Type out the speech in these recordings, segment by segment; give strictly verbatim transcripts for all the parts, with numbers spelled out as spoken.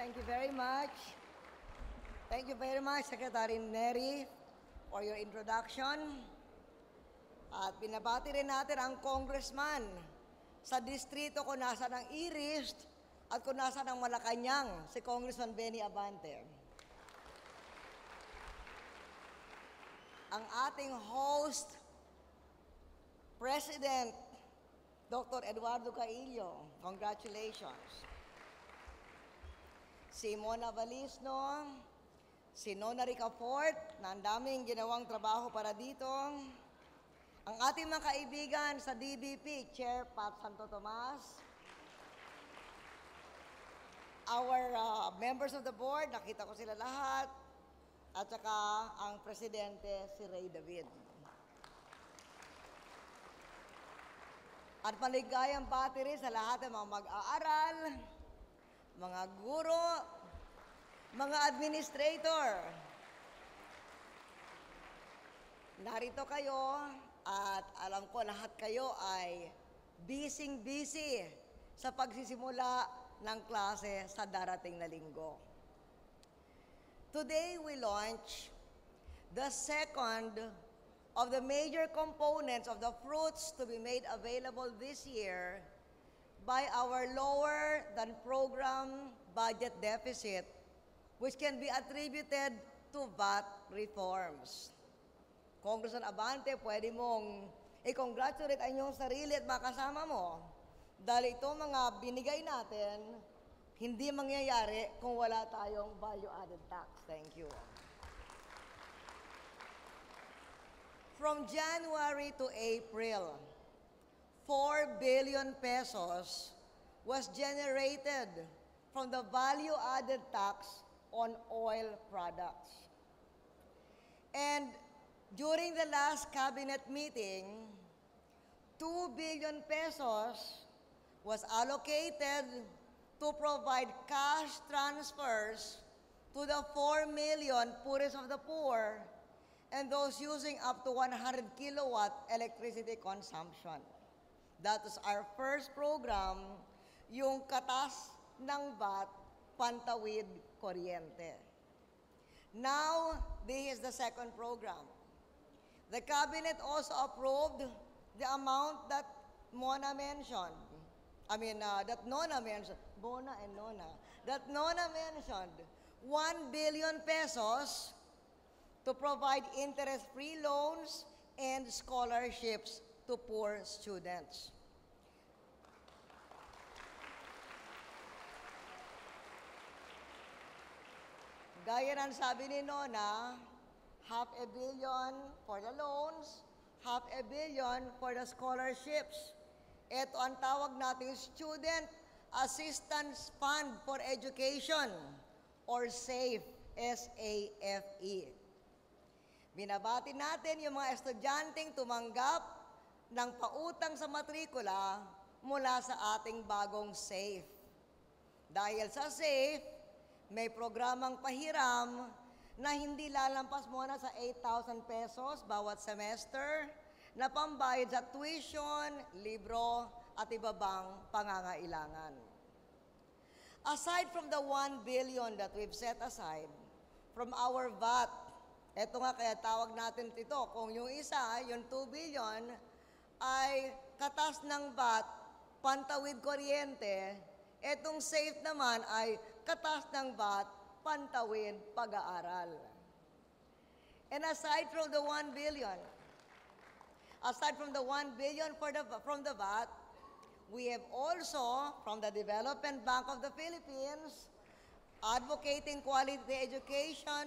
Thank you very much. Thank you very much, Secretary Neri, for your introduction. At binabati rin natin ang congressman sa distrito kung nasa ng East at kung nasa ng Malacanang, si Congressman Benny Abante. Ang ating host, President Doctor Eduardo Caillo, congratulations. Si Mona Valisno, si Nona Ricafort, na ang daming ginawang trabaho para dito. Ang ating mga kaibigan sa D B P, Chair Pat Santo Tomas. Our uh, members of the board, nakita ko sila lahat. At saka ang presidente, si Ray David. At maligayang bati rin sa lahat ng mga mag-aaral, mga guro, mga administrator. Narito kayo at alam ko lahat kayo ay busy-busy sa pagsisimula ng klase sa darating na linggo. Today we launch the second of the major components of the fruits to be made available this year by our lower than program budget deficit, which can be attributed to V A T reforms. Congressman Abante, pwede mong i-congratulate ang iyong sarili at makasama mo dahil ito mga binigay natin, hindi mangyayari kung wala tayong value-added tax. Thank you. From January to April, four billion pesos was generated from the value-added tax on oil products. And during the last cabinet meeting, two billion pesos was allocated to provide cash transfers to the four million poorest of the poor and those using up to one hundred kilowatt electricity consumption. That is our first program, yung Katas ng Bat, Pantawid Koryente. Now, this is the second program. The cabinet also approved the amount that Mona mentioned. I mean, uh, that Nona mentioned, Bona and Nona, that Nona mentioned, one billion pesos to provide interest-free loans and scholarships to poor students. Gaya ng sabi ni Nona, half a billion for the loans, half a billion for the scholarships. Ito ang tawag natin Student Assistance Fund for Education, or SAFE, S A F E. Binabati natin yung mga estudyanteng tumanggap ng pautang sa matrikula mula sa ating bagong SAFE. Dahil sa SAFE, may programang pahiram na hindi lalampas muna sa eight thousand pesos bawat semester na pambayad sa tuition, libro, at iba bang pangangailangan. Aside from the one billion that we've set aside from our V A T, eto nga kaya tawag natin ito, kung yung isa, yung two billion, ay katas ng V A T, pantawid kuryente, etong SAFE naman ay katas ng V A T, pantawid pag-aaral. And aside from the one billion, aside from the one billion for the, from the V A T, we have also, from the Development Bank of the Philippines, advocating quality education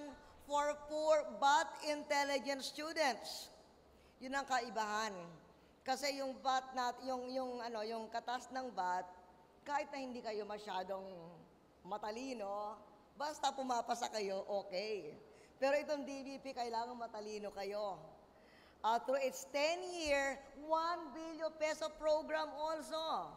for poor but intelligent students. Yun ang kaibahan. Kasi yung V A T, nat, yung, yung, ano, yung katas ng V A T, kahit na hindi kayo masyadong matalino, basta pumapasa kayo, okay. Pero itong D B P, kailangan matalino kayo. Uh, through its ten year, one billion peso program also.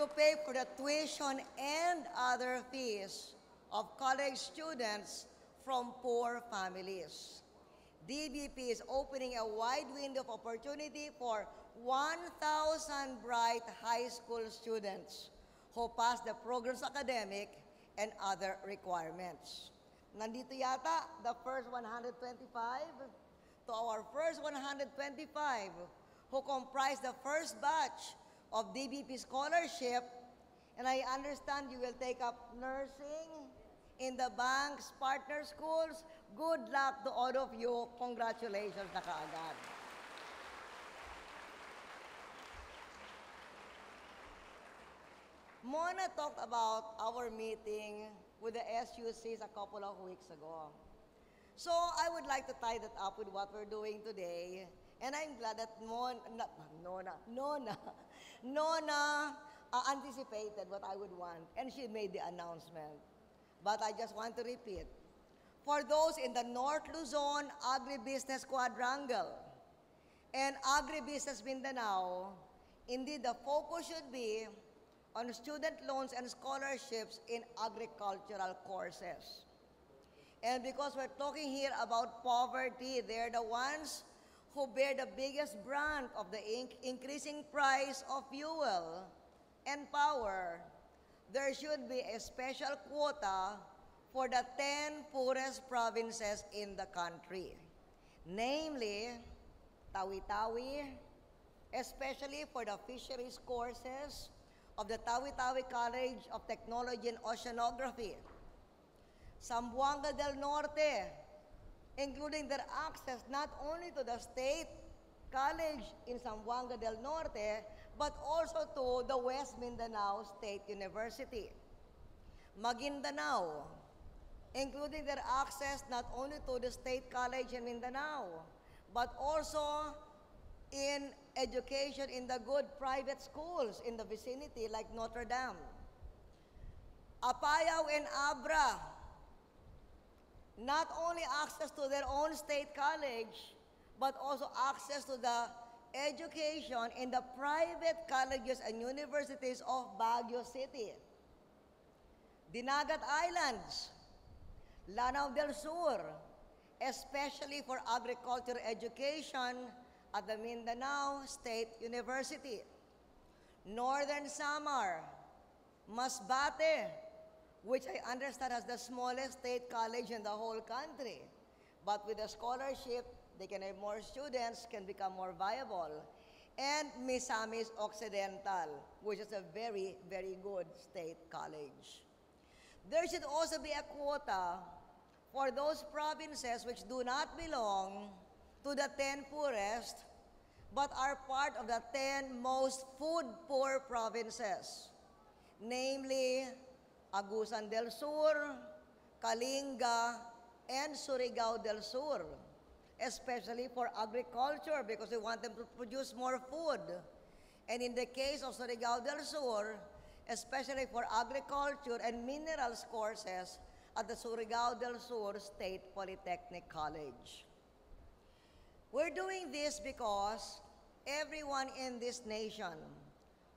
To pay for the tuition and other fees of college students from poor families. D B P is opening a wide window of opportunity for one thousand bright high school students who passed the program's academic and other requirements. Nandito yata the first one hundred twenty-five to our first one hundred twenty-five who comprise the first batch of D B P scholarship, and I understand you will take up nursing in the bank's partner schools. Good luck to all of you. Congratulations na kaagad. Mona talked about our meeting with the S U Cs a couple of weeks ago. So I would like to tie that up with what we're doing today. And I'm glad that Mon, not, Nona, Nona, Nona uh, anticipated what I would want, and she made the announcement. But I just want to repeat. For those in the North Luzon Agribusiness Quadrangle and Agribusiness Mindanao, indeed the focus should be on student loans and scholarships in agricultural courses. And because we're talking here about poverty, they're the ones who bear the biggest brunt of the inc increasing price of fuel and power, there should be a special quota for the ten poorest provinces in the country, namely Tawi-Tawi, especially for the fisheries courses of the Tawi-Tawi College of Technology and Oceanography, Zamboanga del Norte, including their access not only to the state college in Zamboanga del Norte, but also to the West Mindanao State University. Maguindanao, including their access not only to the state college in Mindanao, but also in education in the good private schools in the vicinity like Notre Dame. Apayao and Abra, not only access to their own state college, but also access to the education in the private colleges and universities of Baguio City. Dinagat Islands, Lanao del Sur, especially for agricultural education at the Mindanao State University. Northern Samar, Masbate, which I understand has the smallest state college in the whole country. But with a scholarship, they can have more students, can become more viable. And Misamis Occidental, which is a very, very good state college. There should also be a quota for those provinces which do not belong to the ten poorest, but are part of the ten most food-poor provinces, namely Agusan del Sur, Kalinga, and Surigao del Sur, especially for agriculture because we want them to produce more food. And in the case of Surigao del Sur, especially for agriculture and minerals courses at the Surigao del Sur State Polytechnic College. We're doing this because everyone in this nation,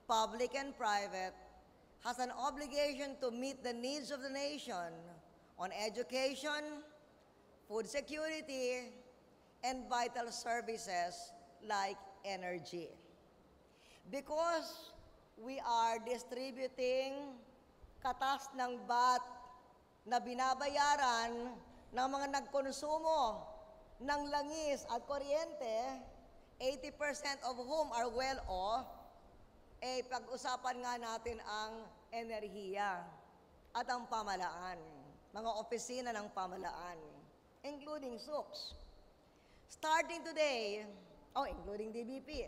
public and private, has an obligation to meet the needs of the nation on education, food security, and vital services like energy. Because we are distributing katas ng bat na binabayaran ng mga nagkonsumo ng langis at kuryente, eighty percent of whom are well-off, eh pag-usapan nga natin ang enerhiya at ang pamalaan, mga opisina ng pamalaan, including S U Cs. Starting today, oh, including D B P,